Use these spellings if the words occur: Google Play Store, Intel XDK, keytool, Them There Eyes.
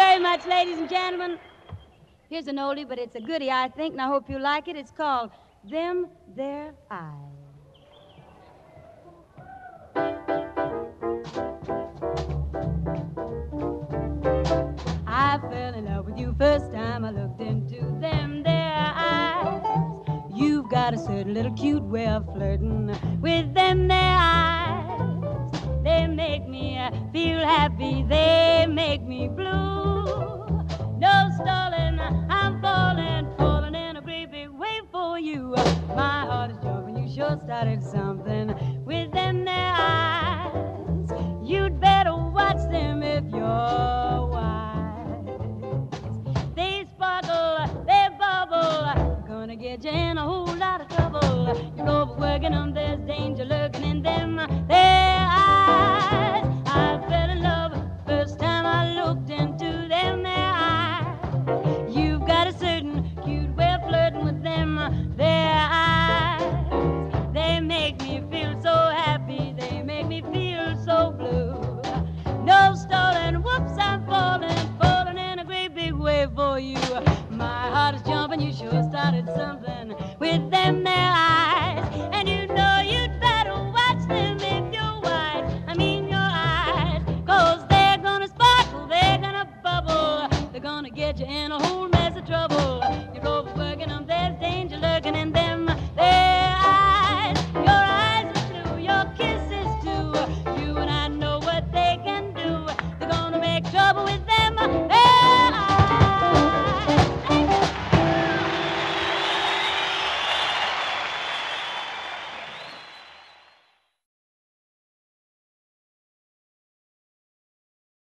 very much, ladies and gentlemen. Here's an oldie, but it's a goodie, I think, and I hope you like it. It's called Them There Eyes. I fell in love with you first time I looked into them there eyes. You've got a certain little cute way of flirting with them there eyes. They make me feel happy, they make me blue. No stalling, I'm falling in a great big way for you. My heart is jumping, you sure started something with them there eyes. You'd better watch them if you're